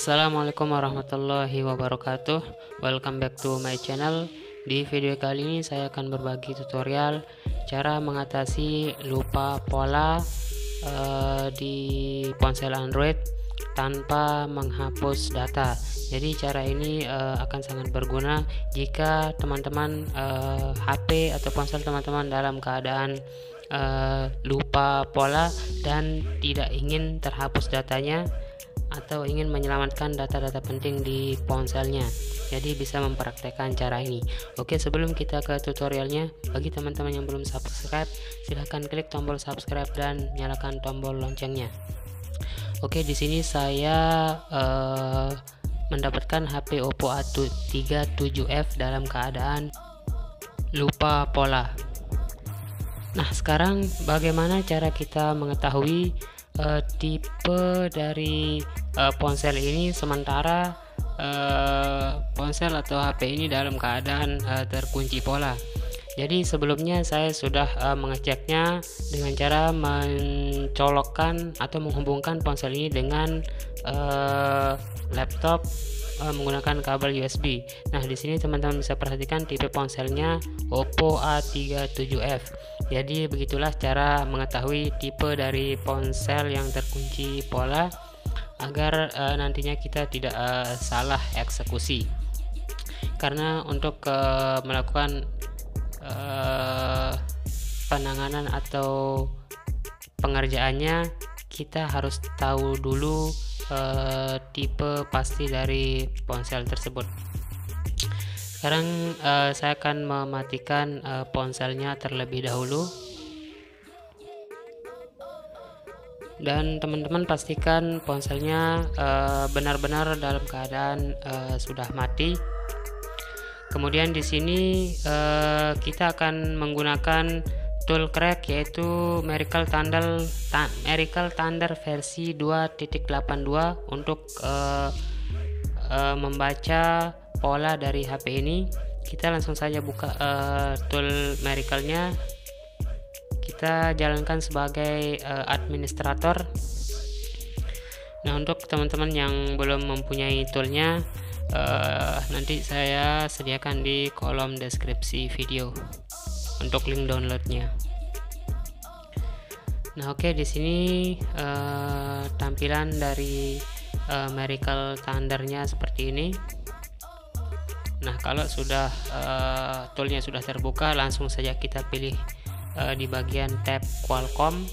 Assalamualaikum warahmatullahi wabarakatuh. Welcome back to my channel. Di video kali ini saya akan berbagi tutorial cara mengatasi lupa pola di ponsel Android tanpa menghapus data. Jadi cara ini akan sangat berguna jika teman-teman HP atau ponsel teman-teman dalam keadaan lupa pola dan tidak ingin terhapus datanya atau ingin menyelamatkan data-data penting di ponselnya. Jadi bisa mempraktekkan cara ini. Oke, sebelum kita ke tutorialnya, bagi teman-teman yang belum subscribe, silahkan klik tombol subscribe dan nyalakan tombol loncengnya. Oke, di sini saya mendapatkan HP Oppo A37F dalam keadaan lupa pola. Nah, sekarang bagaimana cara kita mengetahui tipe dari ponsel ini sementara ponsel atau HP ini dalam keadaan terkunci pola? Jadi sebelumnya saya sudah mengeceknya dengan cara mencolokkan atau menghubungkan ponsel ini dengan laptop menggunakan kabel USB. Nah, di sini teman-teman bisa perhatikan tipe ponselnya Oppo A37F. Jadi begitulah cara mengetahui tipe dari ponsel yang terkunci pola agar nantinya kita tidak salah eksekusi. Karena untuk melakukan penanganan atau pengerjaannya kita harus tahu dulu tipe pasti dari ponsel tersebut. Sekarang saya akan mematikan ponselnya terlebih dahulu, dan teman-teman pastikan ponselnya benar-benar dalam keadaan sudah mati. Kemudian di sini kita akan menggunakan tool crack, yaitu Miracle Thunder versi 2.82 untuk membaca pola dari HP ini. Kita langsung saja buka tool Miracle-nya. Kita jalankan sebagai administrator. Nah, untuk teman-teman yang belum mempunyai toolnya, nanti saya sediakan di kolom deskripsi video untuk link downloadnya. Nah, oke, di sini tampilan dari Miracle Thunder-nya seperti ini. Nah, kalau sudah toolnya sudah terbuka, langsung saja kita pilih di bagian tab Qualcomm.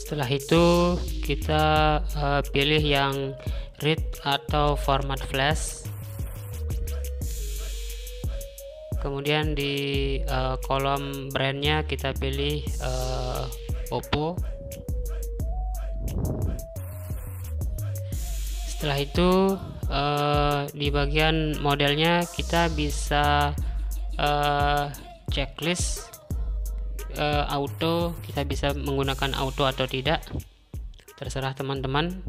Setelah itu kita pilih yang read atau format flash. Kemudian di kolom brandnya kita pilih Oppo. Setelah itu di bagian modelnya kita bisa checklist auto. Kita bisa menggunakan auto atau tidak, terserah teman-teman.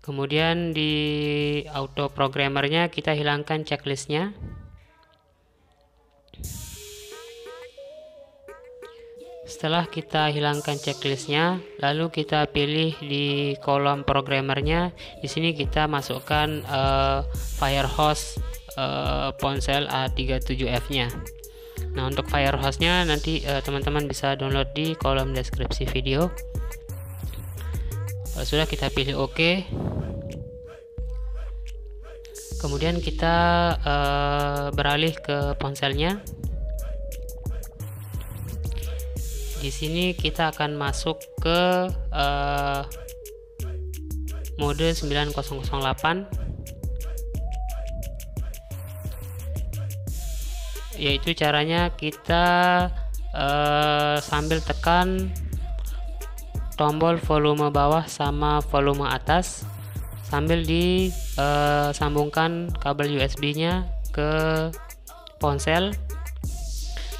Kemudian di auto programmernya kita hilangkan checklistnya. Setelah kita hilangkan checklistnya, lalu kita pilih di kolom programmernya. Di sini kita masukkan Firehose ponsel A37F-nya. Nah, untuk Firehose-nya nanti teman-teman bisa download di kolom deskripsi video. Kalau sudah, kita pilih OK. Kemudian kita beralih ke ponselnya. Di sini kita akan masuk ke mode 9008. Yaitu caranya kita sambil tekan tombol volume bawah sama volume atas sambil disambungkan kabel USB-nya ke ponsel.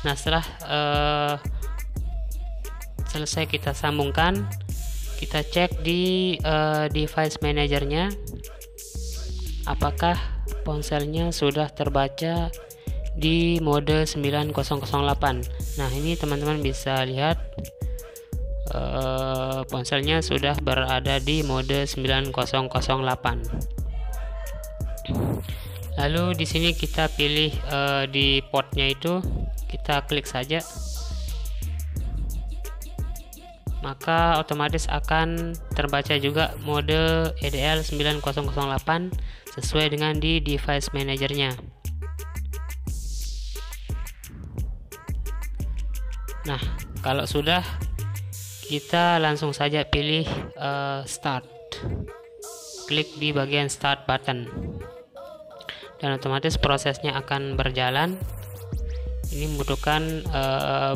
Nah, setelah selesai kita sambungkan, kita cek di device manajernya apakah ponselnya sudah terbaca di mode 9008. Nah, ini teman-teman bisa lihat ponselnya sudah berada di mode 9008. Lalu di sini kita pilih di portnya itu kita klik saja, maka otomatis akan terbaca juga mode EDL 9008 sesuai dengan di device manajernya. Nah, kalau sudah, kita langsung saja pilih start, klik di bagian start button, dan otomatis prosesnya akan berjalan. Ini membutuhkan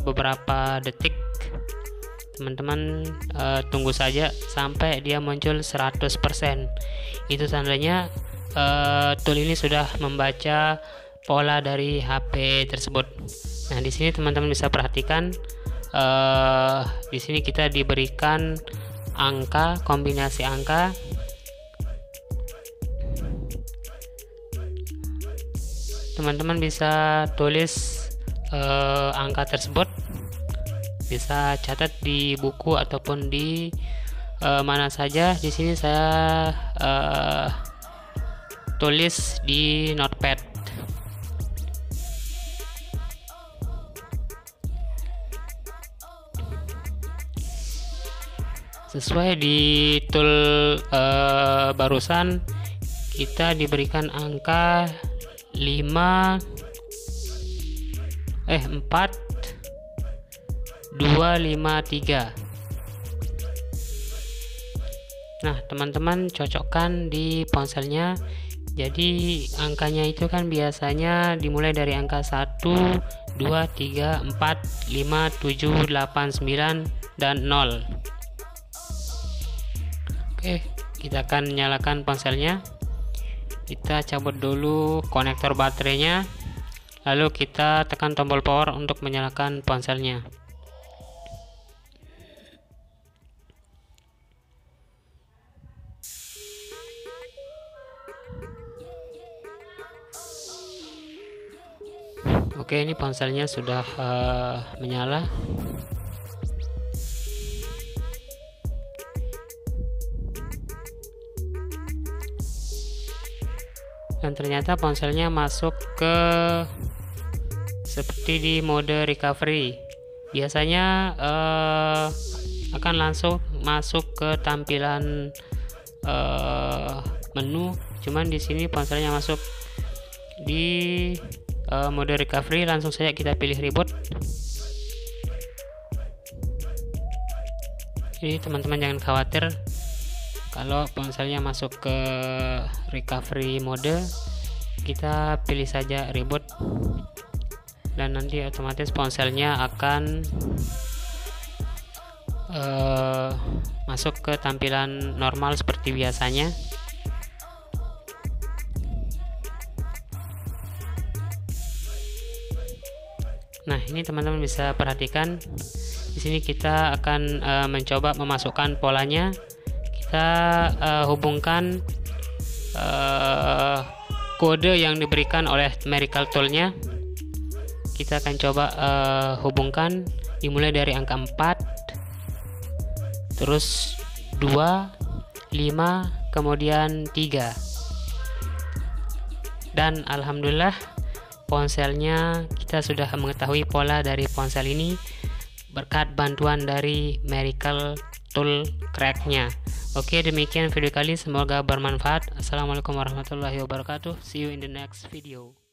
beberapa detik, teman-teman. Tunggu saja sampai dia muncul 100%. Itu tandanya tool ini sudah membaca pola dari HP tersebut. Nah, di sini teman-teman bisa perhatikan, di sini kita diberikan angka, kombinasi angka. Teman-teman bisa tulis angka tersebut, bisa catat di buku ataupun di mana saja. Di sini saya tulis di notepad. Sesuai di tool barusan, kita diberikan angka 4 2 5 3. Nah, teman-teman cocokkan di ponselnya. Jadi angkanya itu kan biasanya dimulai dari angka 1 2 3 4 5 7 8 9 dan 0. Oke, kita akan nyalakan ponselnya. Kita cabut dulu konektor baterainya, lalu kita tekan tombol power untuk menyalakan ponselnya. Oke, ini ponselnya sudah menyala. Dan ternyata ponselnya masuk ke seperti di mode recovery. Biasanya akan langsung masuk ke tampilan menu, cuman di sini ponselnya masuk di mode recovery. Langsung saja kita pilih reboot. Jadi teman-teman jangan khawatir kalau ponselnya masuk ke recovery mode. Kita pilih saja reboot, dan nanti otomatis ponselnya akan masuk ke tampilan normal seperti biasanya. Nah, ini teman-teman bisa perhatikan. Di sini kita akan mencoba memasukkan polanya. Kita hubungkan kode yang diberikan oleh Miracle Tool-nya. Kita akan coba hubungkan, dimulai dari angka 4, terus 2, 5, kemudian 3. Dan alhamdulillah ponselnya, kita sudah mengetahui pola dari ponsel ini berkat bantuan dari Miracle Tool Crack-nya. Oke, demikian video kali, semoga bermanfaat. Assalamualaikum warahmatullahi wabarakatuh. See you in the next video.